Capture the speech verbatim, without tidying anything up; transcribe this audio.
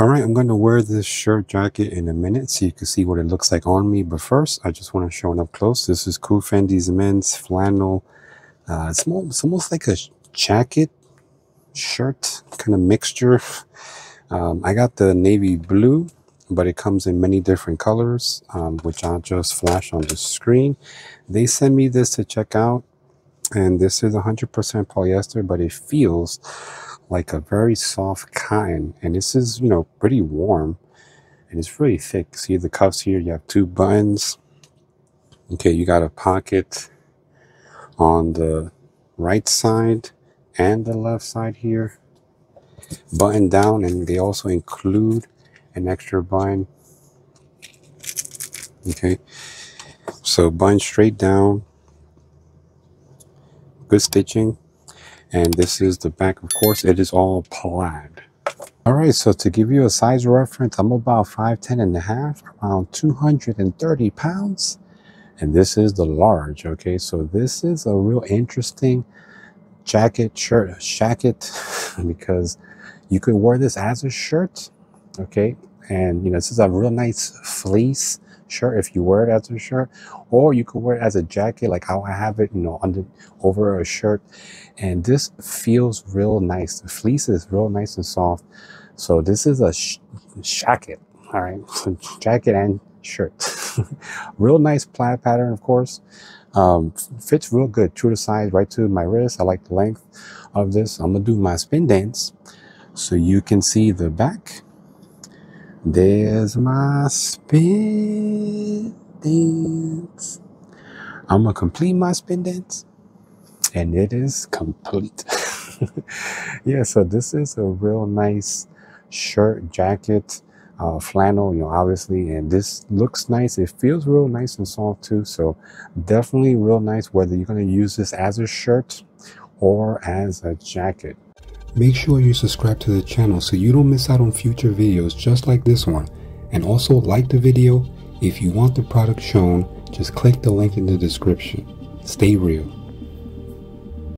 All right, I'm going to wear this shirt jacket in a minute so you can see what it looks like on me. But first, I just want to show it up close. This is COOFANDY's men's flannel. Uh, it's, more, it's almost like a jacket, shirt kind of mixture. Um, I got the navy blue, but it comes in many different colors, um, which I'll just flash on the screen. They sent me this to check out, and this is one hundred percent polyester, but it feels like a very soft cotton, and this is, you know, pretty warm, and it's really thick. See the cuffs here? You have two buttons. Okay, you got a pocket on the right side and the left side here, button down, and they also include an extra button. Okay, so button straight down, good stitching. And this is the back, of course. It is all plaid. All right, so to give you a size reference, I'm about five ten and a half, around two hundred thirty pounds. And this is the large, okay? So this is a real interesting jacket, shirt, jacket, because you could wear this as a shirt, okay? And, you know, this is a real nice fleece shirt if you wear it as a shirt, or you could wear it as a jacket like how I have it, you know, under over a shirt. And this feels real nice. The fleece is real nice and soft. So this is a sh jacket. All right, so jacket and shirt. Real nice plaid pattern, of course. Um, fits real good, true to size, right to my wrist. I like the length of this. I'm gonna do my spin dance so you can see the back. There's my spin dance. I'm gonna complete my spin dance, and it is complete. Yeah, so this is a real nice shirt, jacket, uh, flannel, you know, obviously, and this looks nice. It feels real nice and soft too, so definitely real nice whether you're gonna use this as a shirt or as a jacket. Make sure you subscribe to the channel so you don't miss out on future videos just like this one, and also like the video. If you want the product shown, just click the link in the description. Stay real.